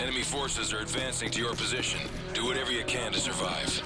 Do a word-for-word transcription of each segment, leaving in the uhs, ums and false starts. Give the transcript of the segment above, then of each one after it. Enemy forces are advancing to your position. Do whatever you can to survive.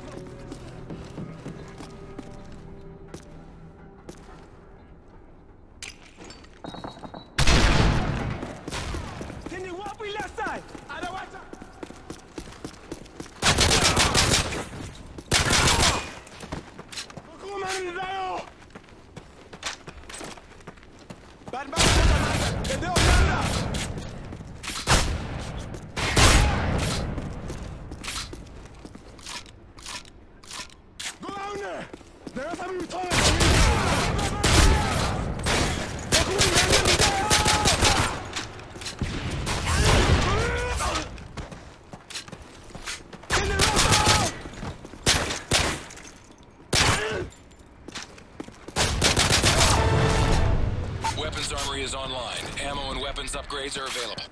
Weapons armory is online. Ammo and weapons upgrades are available.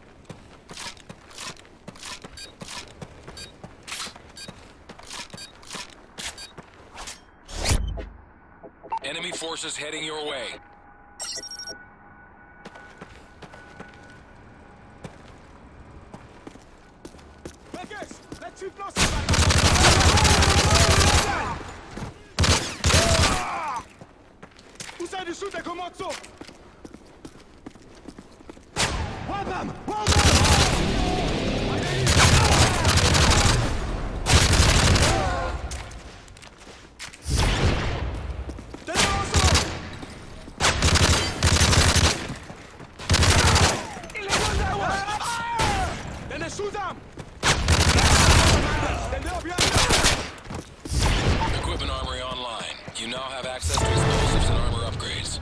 Enemy forces heading your way. Equipment armory online. You now have access to explosives and armor upgrades.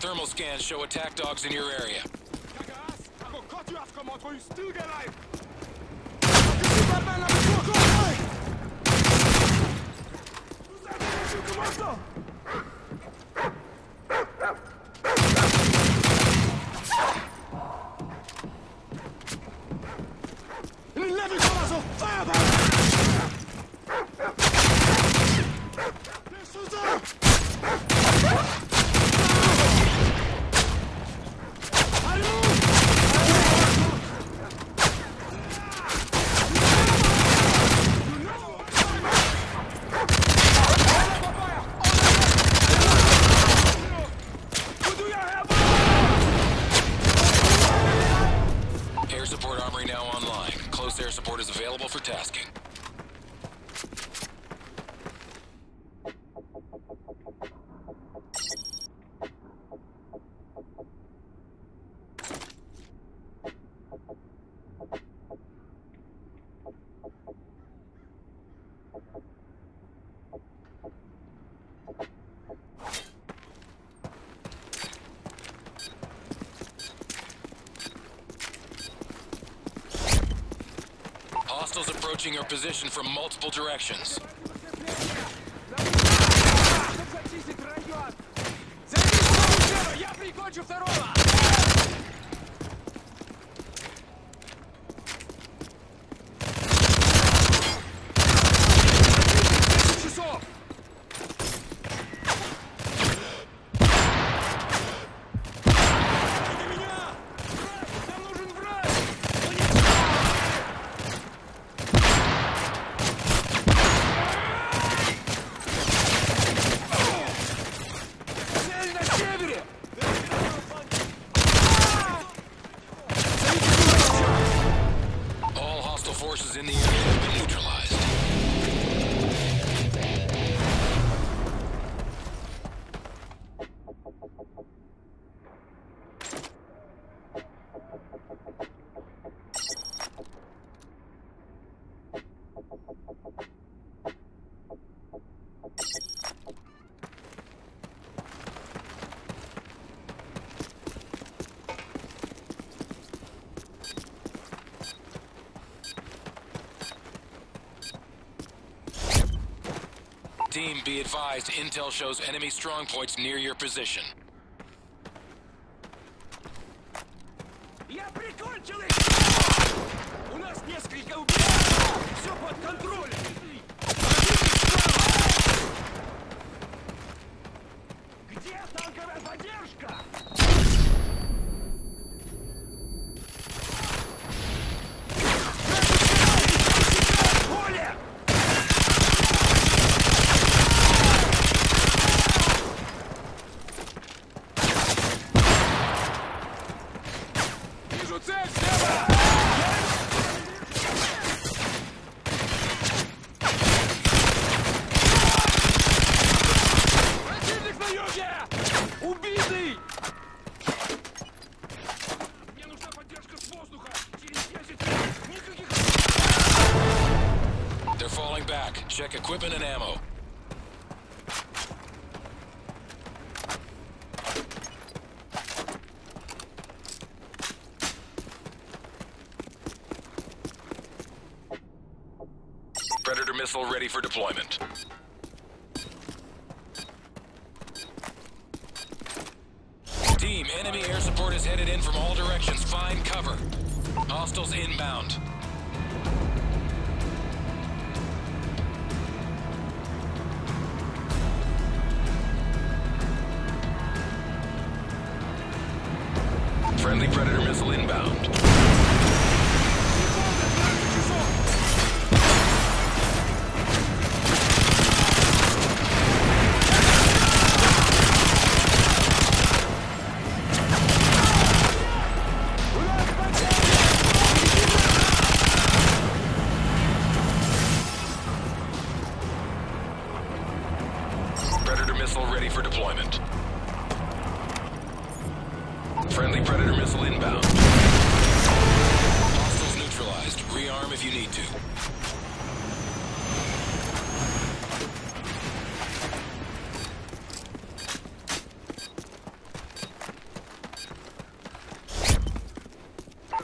Thermal scans show attack dogs in your area. Hostiles approaching your position from multiple directions. Team, be advised, intel shows enemy strongpoints near your position. Check equipment and ammo. Predator missile ready for deployment. Team, enemy air support is headed in from all directions. Find cover. Hostiles inbound. Friendly Predator missile inbound.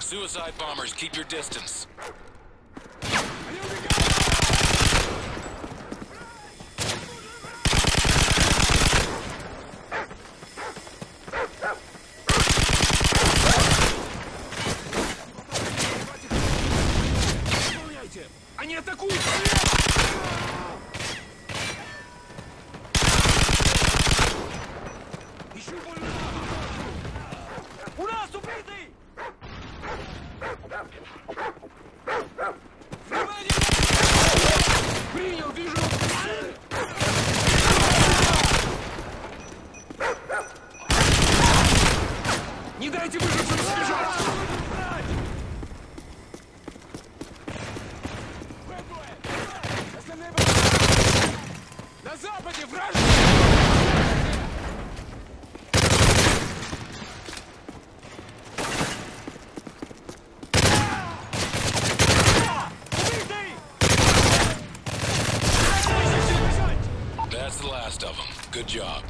Suicide bombers, keep your distance. That's the last of them. Good job.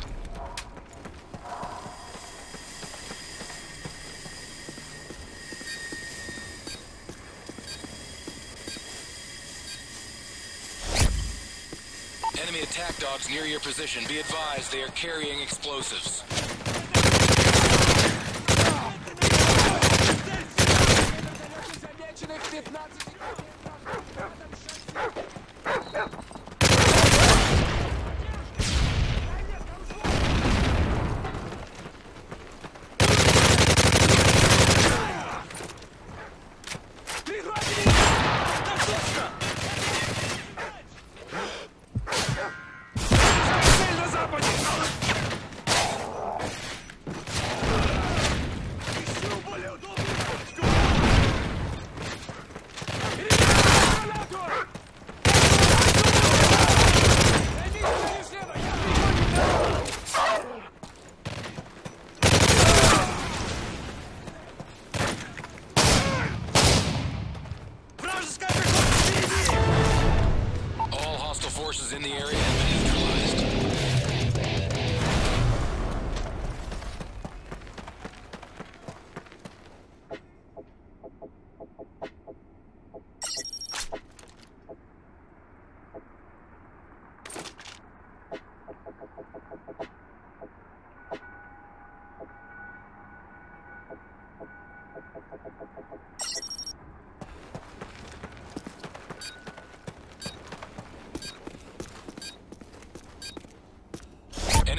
Enemy attack dogs near your position. Be advised, they are carrying explosives.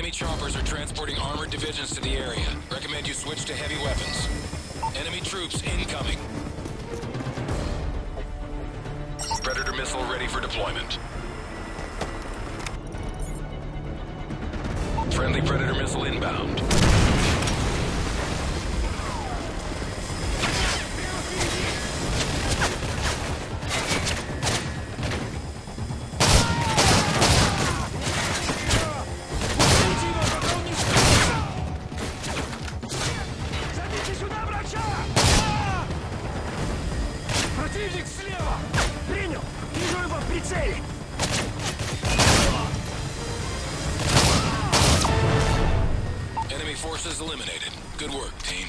Enemy choppers are transporting armored divisions to the area. Recommend you switch to heavy weapons. Enemy troops incoming. Predator missile ready for deployment. Friendly Predator missile inbound. Enemy forces eliminated. Good work, team.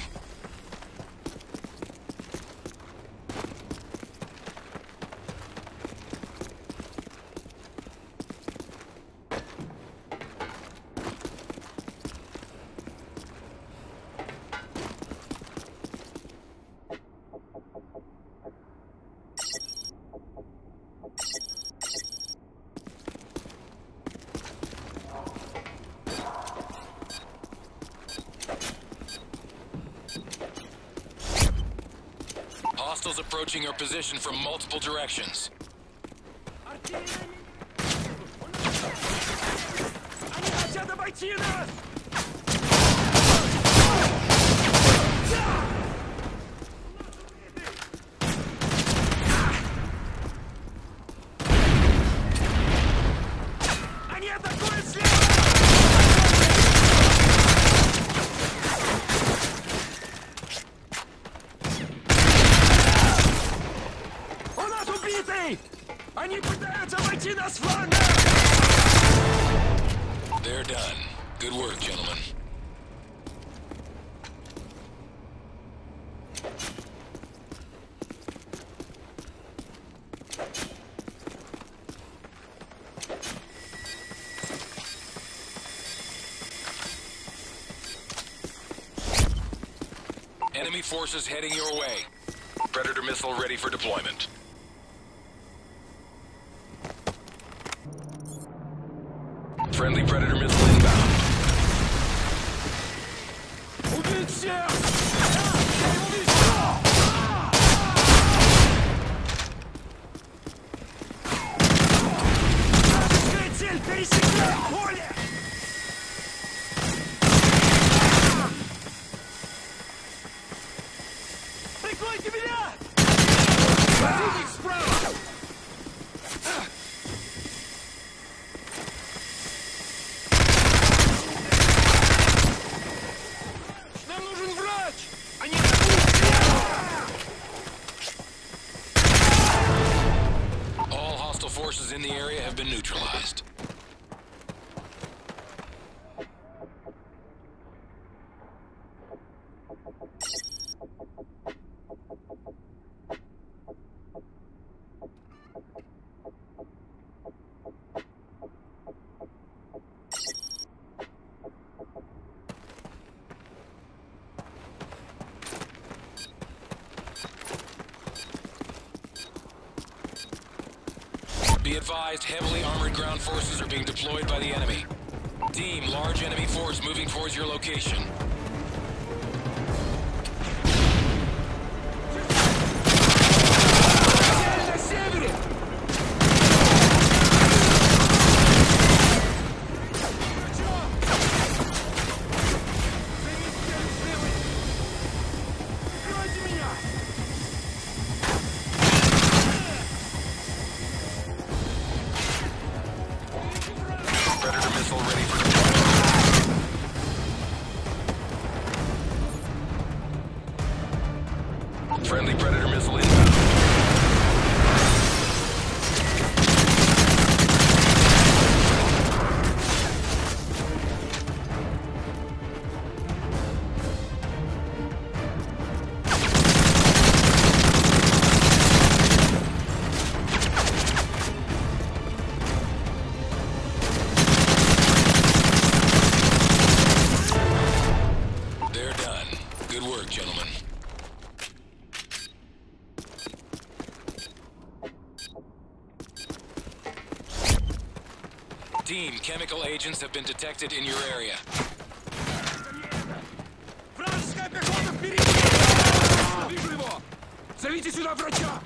Hostiles approaching our position from multiple directions. They're done. Good work, gentlemen. Enemy forces heading your way. Predator missile ready for deployment. Friendly Predator missile inbound. Прикройте меня! Противник справа! Forces in the area have been neutralized. Be advised, heavily armored ground forces are being deployed by the enemy. Team, large enemy force moving towards your location. Friendly Predator missile inbound. team, chemical agents have been detected in your area. Вражеская пехота впереди! Вижу его! Зовите сюда врача!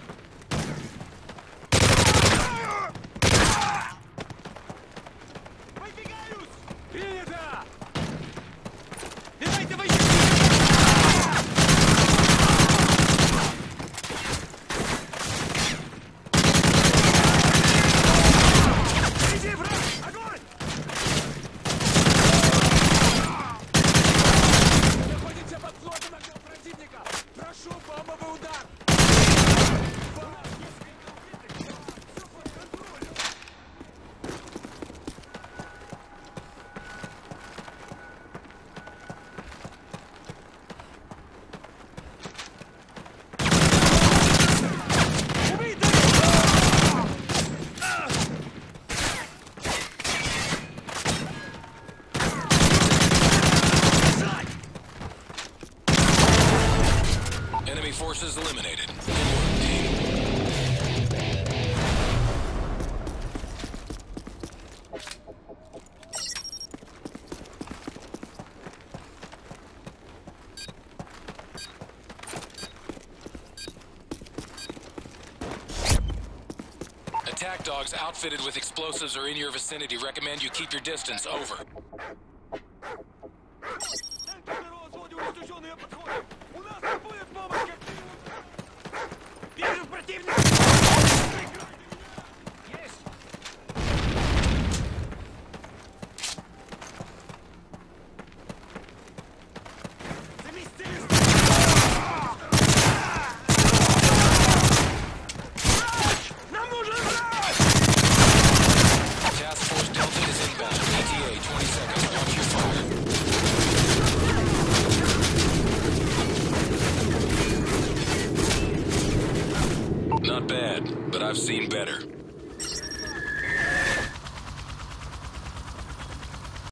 Forces eliminated. Attack dogs outfitted with explosives are in your vicinity. Recommend you keep your distance. Over.